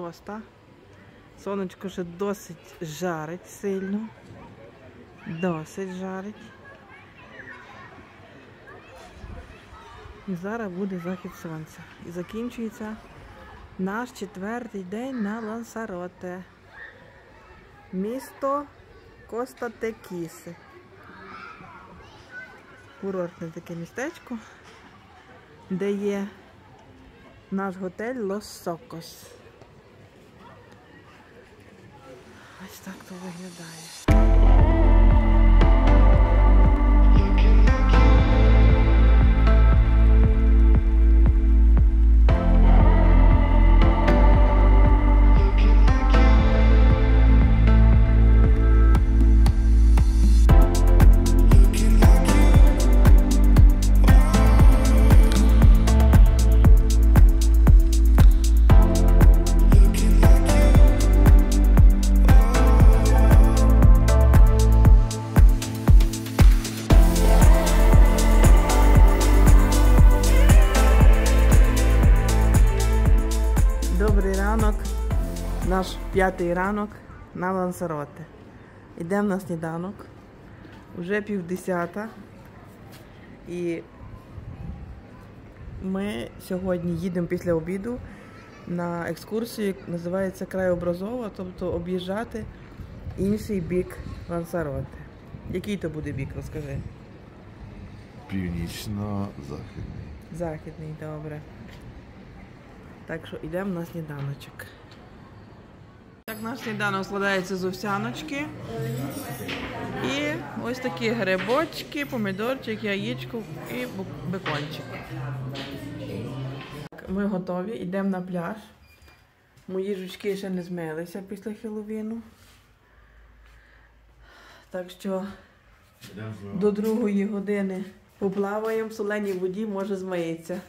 6. Сонечко вже досить жарить сильно. Досить жарить. І зараз буде захід сонця. І закінчується наш 4-й день на Лансароте. Місто Коста-Текісе. Курортне таке містечко, де є наш готель Лос-Сокос. Ось так то виглядає. Наш 5-й ранок на Лансароте. Йдемо на сніданок. Уже 9:30. І ми сьогодні їдемо після обіду на екскурсію, яка називається краєобразова, тобто об'їжджати інший бік Лансароте. Який то буде бік, розкажи? Північно-західний. Західний, добре. Так що йдемо на сніданочок. Так, наш сніданок складається з овсяночки і ось такі грибочки, помідорчик, яєчко і бекончик. Ми готові, йдемо на пляж. Мої жучки ще не змилися після Хеллоуіну. Так що до 2-ї години поплаваємо в соленій воді, може змиється.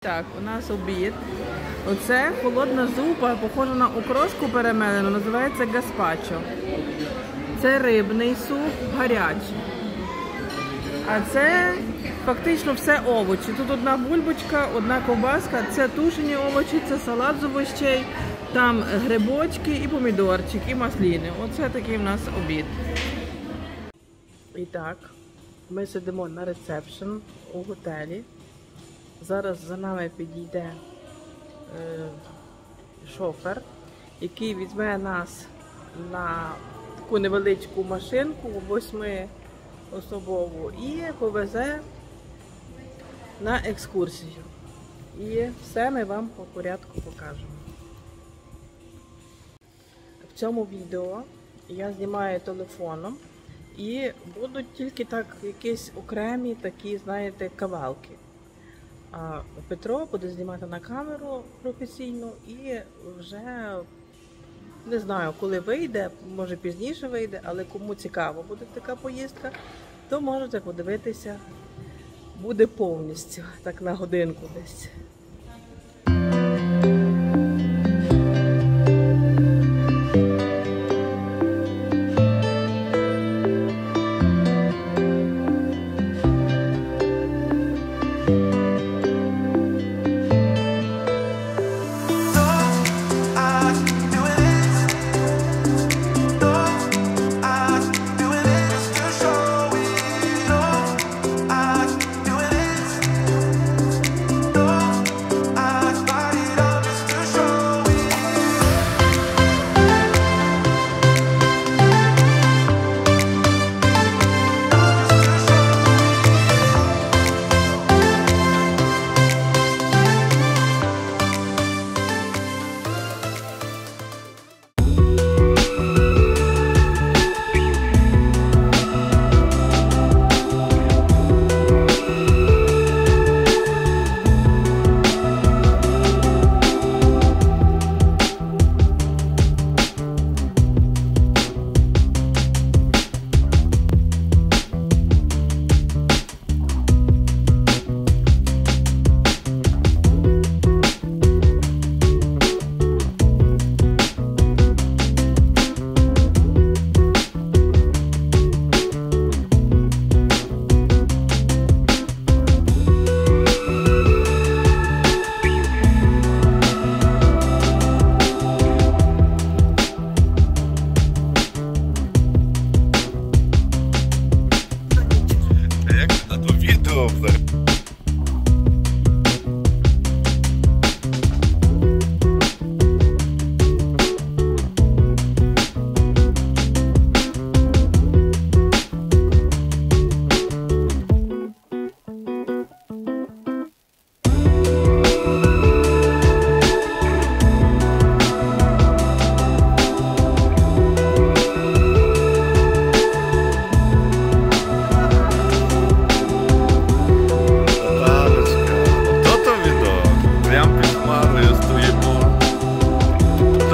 Так, у нас обід. Оце холодна зупа, похожа на окрошку перемелену, називається гаспачо. Це рибний суп, гарячий. А це фактично все овочі. Тут одна бульбочка, одна ковбаска, це тушені овочі, це салат з овощей, там грибочки і помідорчик, і масліни. Оце такий у нас обід. І так, ми сидимо на ресепшн у готелі. Зараз за нами підійде шофер, який візьме нас на таку невеличку машинку, 8-особову, і повезе на екскурсію. І все ми вам по порядку покажемо. В цьому відео я знімаю телефоном і будуть тільки так якісь окремі такі, знаєте, кавалки. А Петро буде знімати на камеру професійну і вже Не знаю, коли вийде, може пізніше вийде, але кому цікаво буде така поїздка, то можете подивитися, буде повністю, так на годинку десь.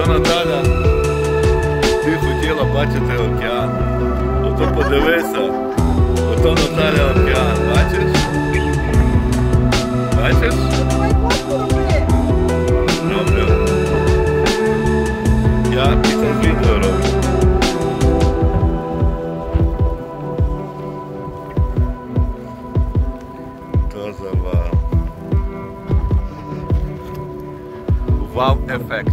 Наталя, ти хотіла бачити океан, ото подивися, ото Наталя океан, бачиш? Бачиш? Роблю. Я після відео роблю. То за вау. Вау-ефект.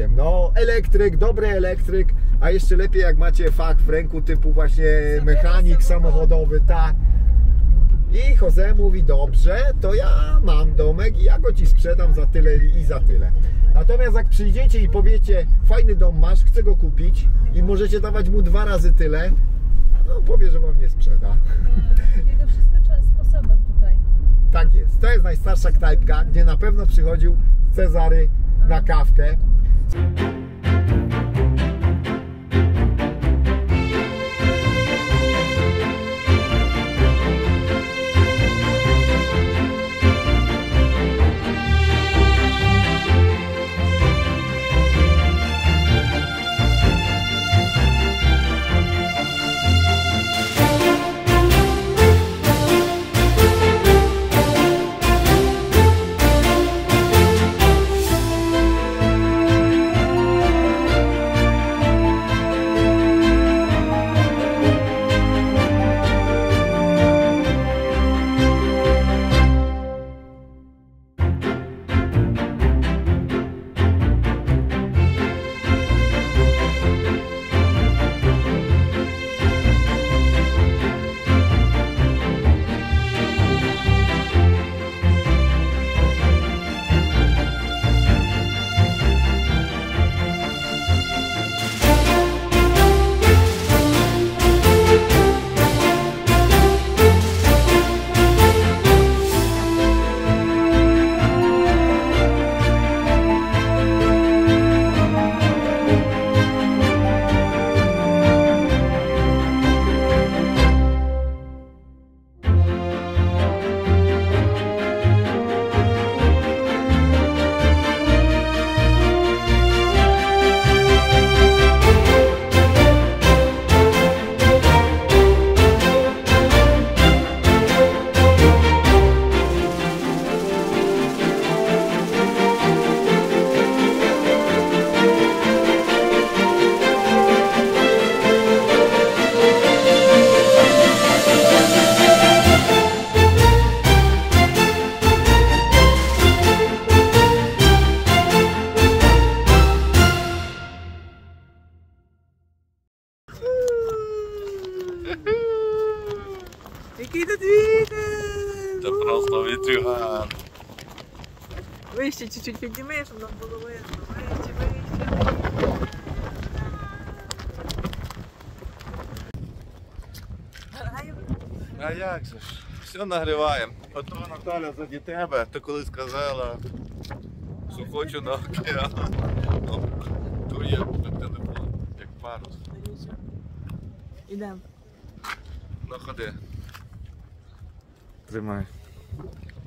wiem, no elektryk, dobry elektryk, a jeszcze lepiej jak macie fach w ręku typu właśnie mechanik samochodowy, tak. I Jose mówi, dobrze, to ja mam domek i ja go ci sprzedam za tyle i za tyle. Natomiast jak przyjdziecie i powiecie, fajny dom masz, chcę go kupić i możecie dawać mu 2 razy tyle, no powie, że wam nie sprzeda. Jego wszystko trzeba sposobem tutaj. Tak jest, to jest najstarsza knajpka, gdzie na pewno przychodził Cezary na kawkę. Який тут вітер! Це просто вітрюган! Вище чуть-чуть підніми, щоб нам було видно. Вище, вище. А як же ж? Все нагріваємо. Ото Наталя заді тебе, ти колись сказала, що хочу на океан. Тут є, щоб ти не було, як парус. Ідемо. Ну ходи. Зимає. Oh,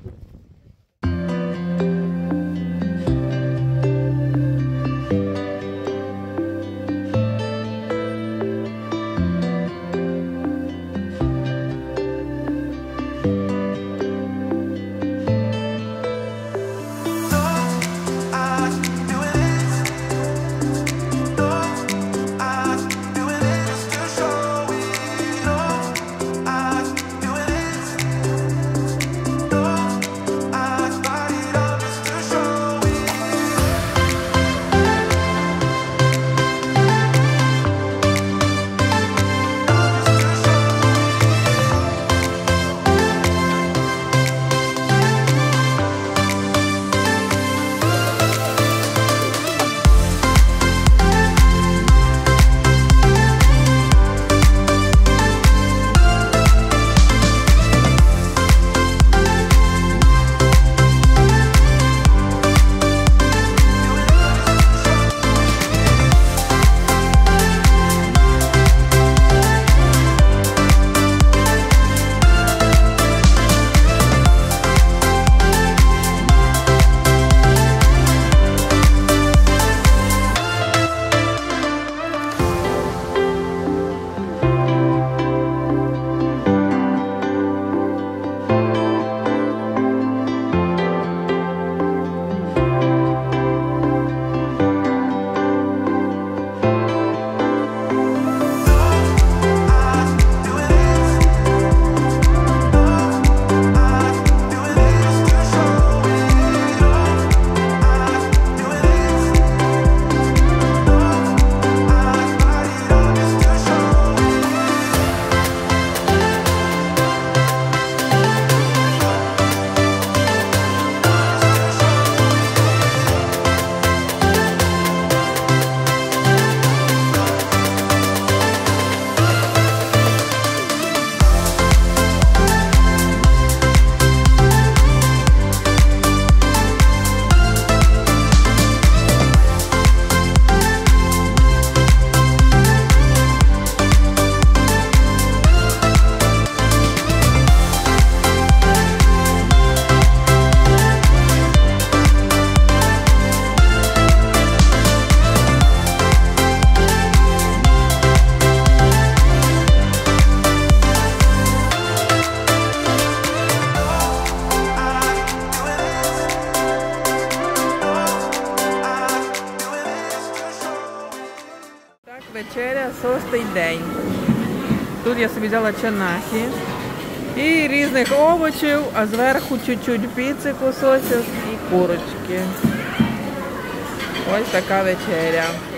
Вечеря, шостий день. Тут я собі взяла чанахи і різних овочів, а зверху чуть-чуть піци, кусочок і курочки. Ось така вечеря.